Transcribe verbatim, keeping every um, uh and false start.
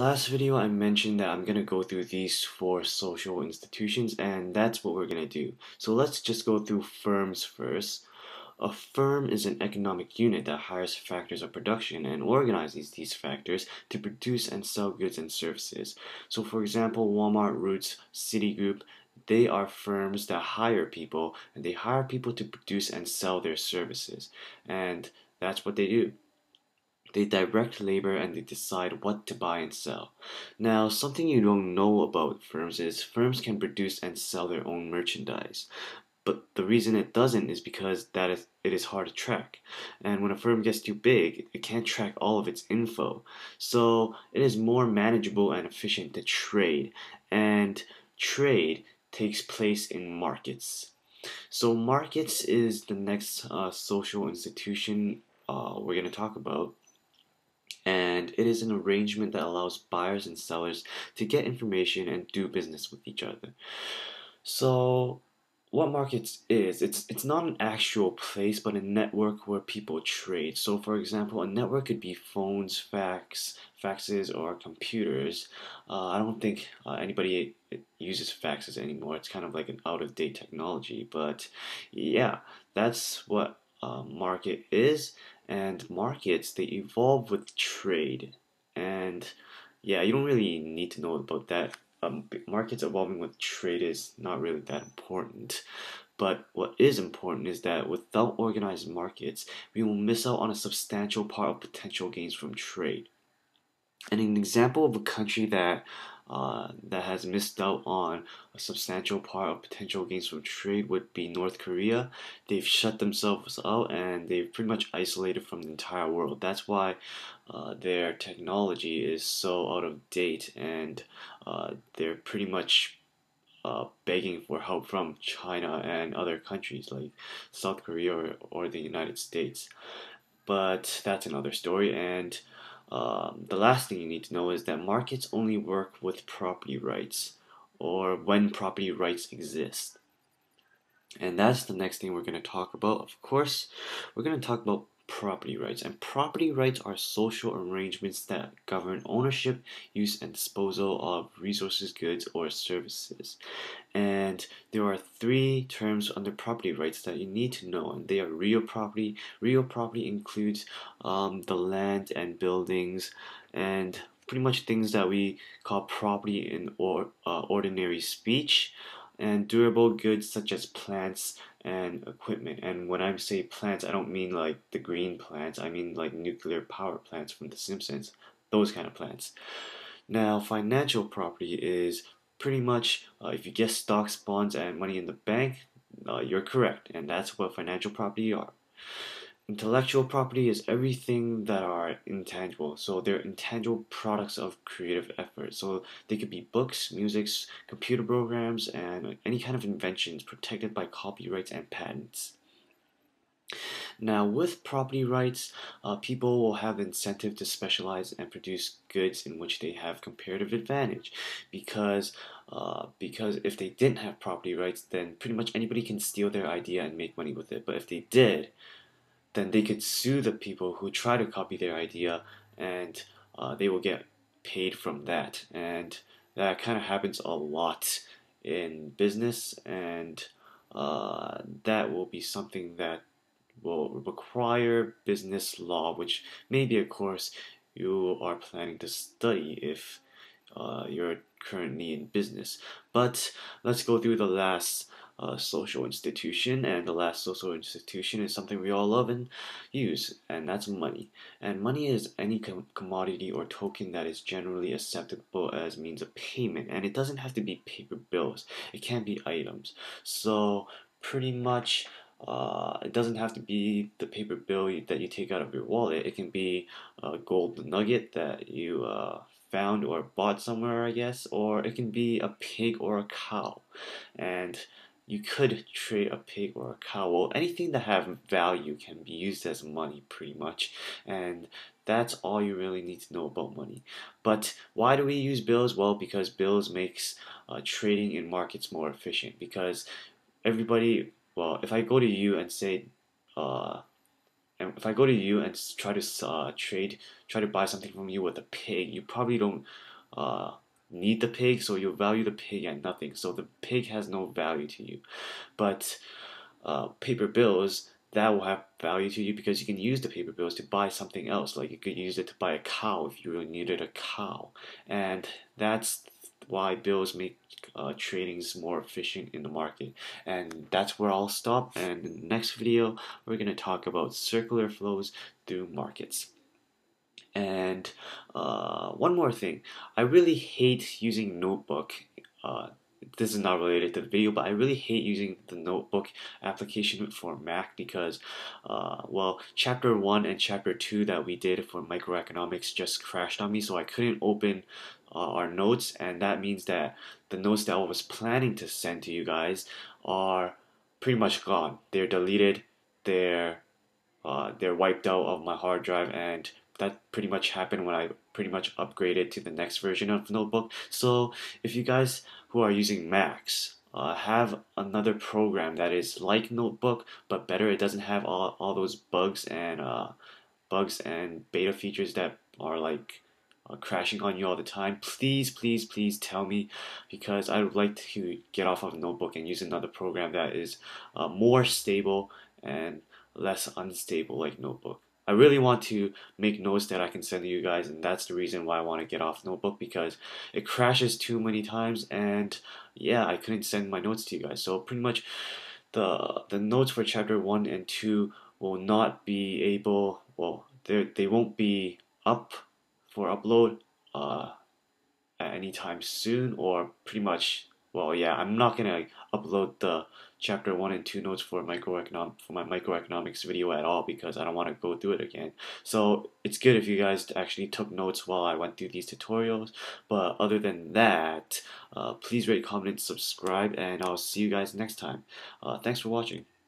last video, I mentioned that I'm going to go through these four social institutions, and that's what we're going to do. So let's just go through firms first. A firm is an economic unit that hires factors of production and organizes these factors to produce and sell goods and services. So for example, Walmart, Roots, Citigroup, they are firms that hire people, and they hire people to produce and sell their services. And that's what they do. They direct labor and they decide what to buy and sell. Now, something you don't know about firms is firms can produce and sell their own merchandise. But the reason it doesn't is because that is, it is hard to track. And when a firm gets too big, it can't track all of its info. So it is more manageable and efficient to trade. And trade takes place in markets. So markets is the next uh, social institution uh, we're going to talk about. And it is an arrangement that allows buyers and sellers to get information and do business with each other. So what markets is, it's it's not an actual place, but a network where people trade. So for example, a network could be phones, fax, faxes, or computers. Uh, I don't think uh, anybody uses faxes anymore. It's kind of like an out-of-date technology. But yeah, that's what a market is. And markets, they evolve with trade. And yeah, you don't really need to know about that. Um, markets evolving with trade is not really that important, but what is important is that without organized markets, we will miss out on a substantial part of potential gains from trade. And an example of a country that uh, that has missed out on a substantial part of potential gains from trade would be North Korea. They've shut themselves out and they've pretty much isolated from the entire world. That's why uh, their technology is so out of date, and uh, they're pretty much uh, begging for help from China and other countries like South Korea or, or the United States. But that's another story. And Um, the last thing you need to know is that markets only work with property rights, or when property rights exist. And that's the next thing we're going to talk about. Of course, we're going to talk about property rights. And property rights are social arrangements that govern ownership, use, and disposal of resources, goods, or services. And there are three terms under property rights that you need to know, and they are real property. Real property includes um, the land and buildings, and pretty much things that we call property in or uh, ordinary speech. And durable goods such as plants and equipment. And when I say plants, I don't mean like the green plants. I mean like nuclear power plants from The Simpsons, those kind of plants. Now, financial property is pretty much, uh, if you guess stocks, bonds, and money in the bank, uh, you're correct. And that's what financial property are. Intellectual property is everything that are intangible. So they're intangible products of creative effort. So they could be books, music, computer programs, and any kind of inventions protected by copyrights and patents. Now, with property rights, uh, people will have incentive to specialize and produce goods in which they have comparative advantage, because uh, because if they didn't have property rights, then pretty much anybody can steal their idea and make money with it. But if they did, then they could sue the people who try to copy their idea, and uh, they will get paid from that. And that kind of happens a lot in business, and uh, that will be something that will require business law, which may be a course you are planning to study if uh, you're currently in business. But let's go through the last Uh, social institution, and the last social institution is something we all love and use, and that's money. And money is any com commodity or token that is generally acceptable as means of payment, and it doesn't have to be paper bills. It can be items. So pretty much uh, it doesn't have to be the paper bill you, that you take out of your wallet. It can be a gold nugget that you uh, found or bought somewhere, I guess, or it can be a pig or a cow. And you could trade a pig or a cow. Well, anything that have value can be used as money, pretty much. And that's all you really need to know about money. But why do we use bills? Well, because bills makes uh, trading in markets more efficient. Because everybody, well, if I go to you and say, uh, And if I go to you and try to uh, trade, try to buy something from you with a pig, you probably don't uh, need the pig, so you value the pig at nothing. So the pig has no value to you. But uh, paper bills, that will have value to you because you can use the paper bills to buy something else. Like you could use it to buy a cow if you really needed a cow. And that's why bills make uh, tradings more efficient in the market. And that's where I'll stop. And in the next video, we're going to talk about circular flows through markets. And uh, one more thing, I really hate using Notebook. Uh, this is not related to the video, but I really hate using the Notebook application for Mac because, uh, well, chapter one and chapter two that we did for microeconomics just crashed on me, so I couldn't open Uh, our notes, and that means that the notes that I was planning to send to you guys are pretty much gone. They're deleted, they're uh, they're wiped out of my hard drive, and that pretty much happened when I pretty much upgraded to the next version of Notebook. So if you guys who are using Macs uh, have another program that is like Notebook but better, it doesn't have all, all those bugs and uh, bugs and beta features that are like Uh, crashing on you all the time, please please please tell me, because I would like to get off of Notebook and use another program that is uh, more stable and less unstable like Notebook. I really want to make notes that I can send to you guys, and that's the reason why I want to get off Notebook, because it crashes too many times, and yeah, I couldn't send my notes to you guys. So pretty much the the notes for chapter one and two will not be able, well, they won't be up for upload uh, at any time soon, or pretty much, well, yeah, I'm not gonna upload the chapter one and two notes for microeconomic for my microeconomics video at all, because I don't want to go through it again. So it's good if you guys actually took notes while I went through these tutorials. But other than that, uh, please rate, comment, and subscribe, and I'll see you guys next time. Uh, thanks for watching.